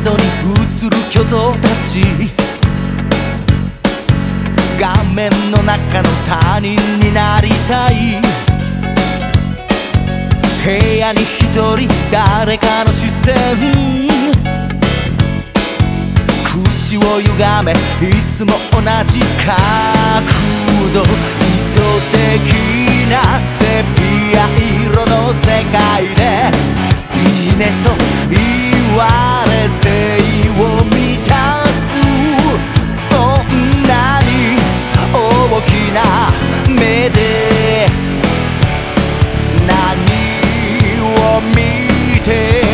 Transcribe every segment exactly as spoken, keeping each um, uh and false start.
窓に映る巨像たち、画面の中の他人になりたい。部屋に一人誰かの視線、口をゆがめいつも同じ角度、意図的なセピア色の世界でいいねと言われ生を満たす、そんなに大きな目で何を見てる。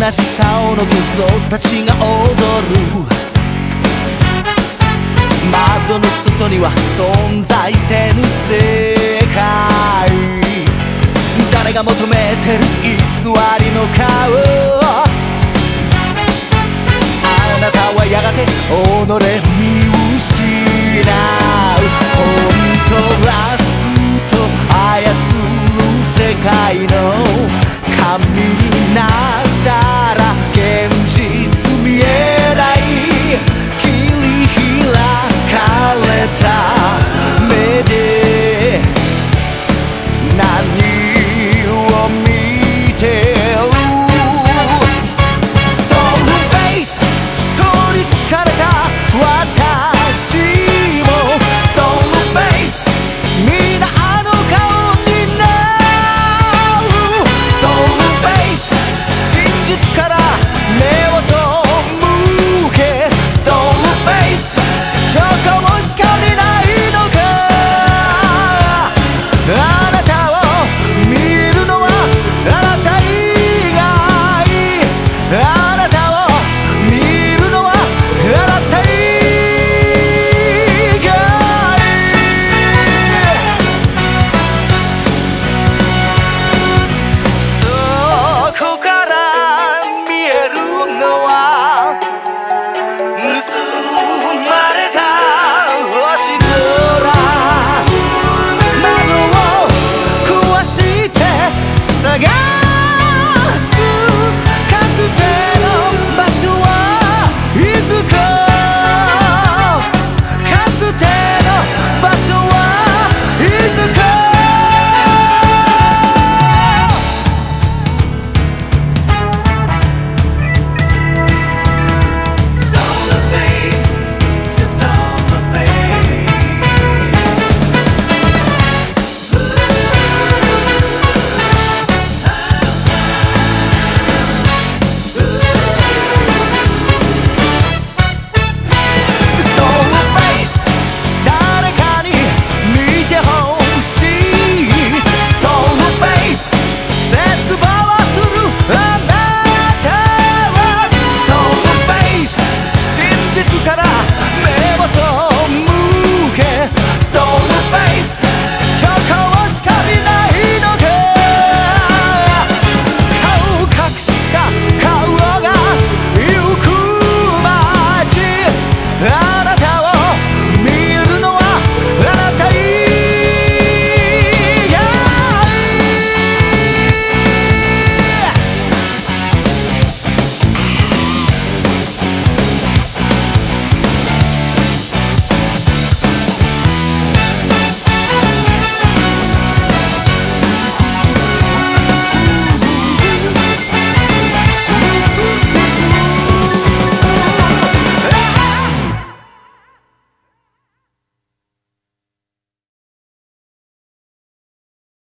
同じ顔の巨像たちが踊る、窓の外には存在せぬ世界、誰が求めてる偽りの顔、あなたはやがて己見失う。